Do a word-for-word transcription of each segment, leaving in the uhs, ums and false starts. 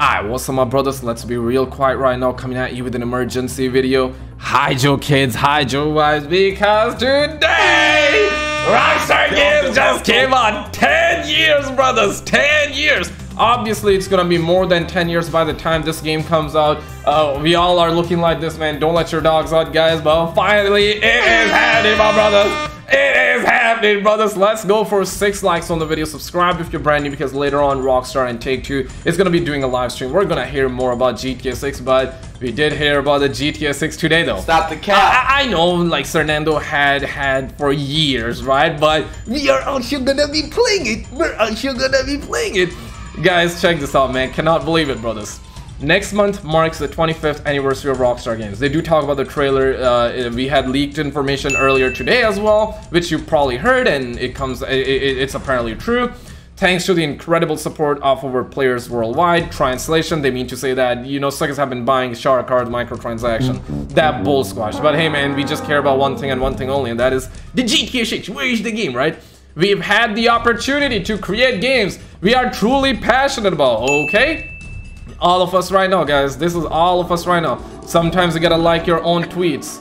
Alright, what's up my brothers, let's be real quiet right now, coming at you with an emergency video. Hide your kids, hide your wives, because today Rockstar Games just came on ten years, brothers, ten years. Obviously it's gonna be more than ten years by the time this game comes out. Uh, we all are looking like this, man. Don't let your dogs out, guys, but finally it is happening, my brothers. It is happening, brothers. Let's go for six likes on the video. Subscribe if you're brand new, because later on Rockstar and Take Two is gonna be doing a live stream. We're gonna hear more about G T A six, but we did hear about the G T A six today, though. Stop the cap. I, I know, like Fernando had had for years, right? But we are actually gonna be playing it. We're actually gonna be playing it, guys. Check this out, man. Cannot believe it, brothers. Next month marks the twenty-fifth anniversary of Rockstar Games. They do talk about the trailer. Uh, we had leaked information earlier today as well, which you probably heard, and it comes. It, it, it's apparently true. Thanks to the incredible support of our players worldwide. Translation, they mean to say that, you know, suckers have been buying shark cards, microtransaction, that bull squash. But hey, man, we just care about one thing and one thing only, and that is the G T A six. Where is the game, right? We've had the opportunity to create games we are truly passionate about, okay? All of us right now, guys. This is all of us right now. Sometimes you gotta like your own tweets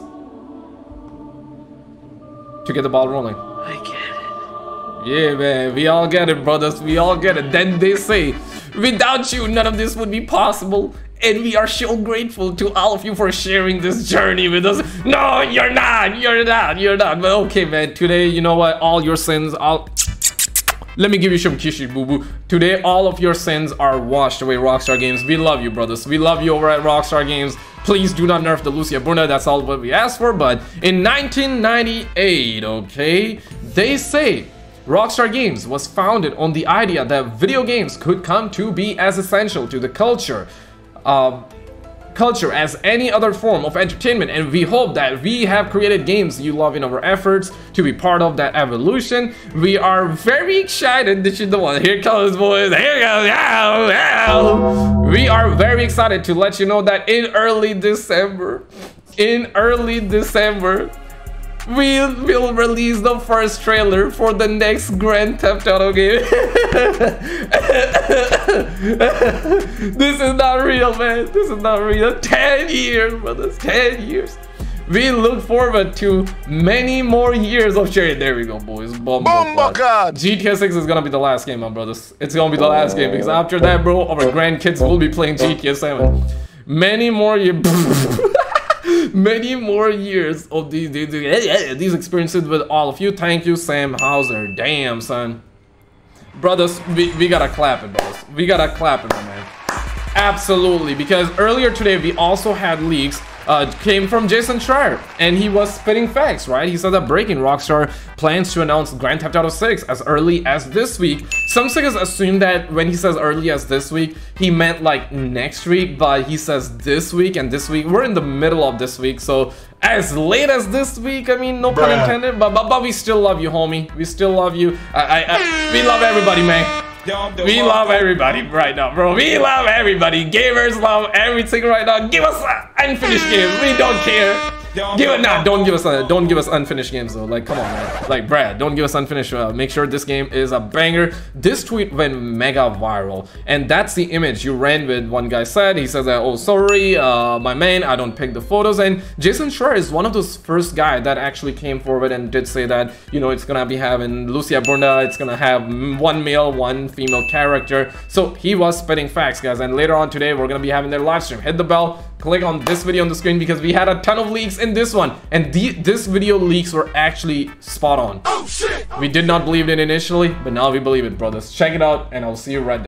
to get the ball rolling. I get it. Yeah, man. We all get it, brothers. We all get it. Then they say, without you, none of this would be possible. And we are so grateful to all of you for sharing this journey with us. No, you're not. You're not. You're not. But okay, man. Today, you know what? All your sins, all... Let me give you some kisses, boo-boo. Today, all of your sins are washed away, Rockstar Games. We love you, brothers. We love you over at Rockstar Games. Please do not nerf the Lucia Bruna. That's all what we asked for. But in nineteen ninety-eight, okay, they say Rockstar Games was founded on the idea that video games could come to be as essential to the culture. Uh, culture as any other form of entertainment, and we hope that we have created games you love in our efforts to be part of that evolution. We are very excited. This is the one. Here comes, boys. Here goes. Ow, ow. We are very excited to let you know that in early December, in early December, we will release the first trailer for the next Grand Theft Auto game. This is not real, man. This is not real. ten years, brothers. ten years. We look forward to many more years of sharing. There we go, boys. Bomb God. G T A six is gonna be the last game, my brothers. It's gonna be the last game, because after that, bro, our grandkids will be playing G T A seven. Many more years. Many more years of these, these, these experiences with all of you. Thank you, Sam Hauser. Damn, son. Brothers, we, we gotta clap it, brothers. We gotta clap it, my man. Absolutely, because earlier today, we also had leaks. Uh, came from Jason Schreier, and he was spitting facts, right? He said that breaking Rockstar plans to announce Grand Theft Auto six as early as this week. Some suckers assume that when he says early as this week, he meant like next week, but he says this week, and this week, we're in the middle of this week, so as late as this week, I mean, no pun intended, but, but, but we still love you, homie. We still love you. I, I, I, we love everybody, man. We love everybody right now, bro. We love everybody. Gamers love everything right now. Give us an unfinished game. We don't care. Give it now. Don't give us a, don't give us unfinished games though. Like, come on, man. Like, Brad, don't give us unfinished. Uh, make sure this game is a banger. This tweet went mega viral, and that's the image you ran with. One guy said, he says that, oh, sorry, uh, my man, I don't pick the photos. And Jason Schreier is one of those first guy that actually came forward and did say that, you know, it's gonna be having Lucia Bruna. It's gonna have one male, one female character. So he was spitting facts, guys. And later on today, we're gonna be having their live stream. Hit the bell. Click on this video on the screen, because we had a ton of leaks in this one, and the, this video leaks were actually spot on. Oh, shit. We did not believe it initially, but now we believe it, brothers. Check it out, and I'll see you right there.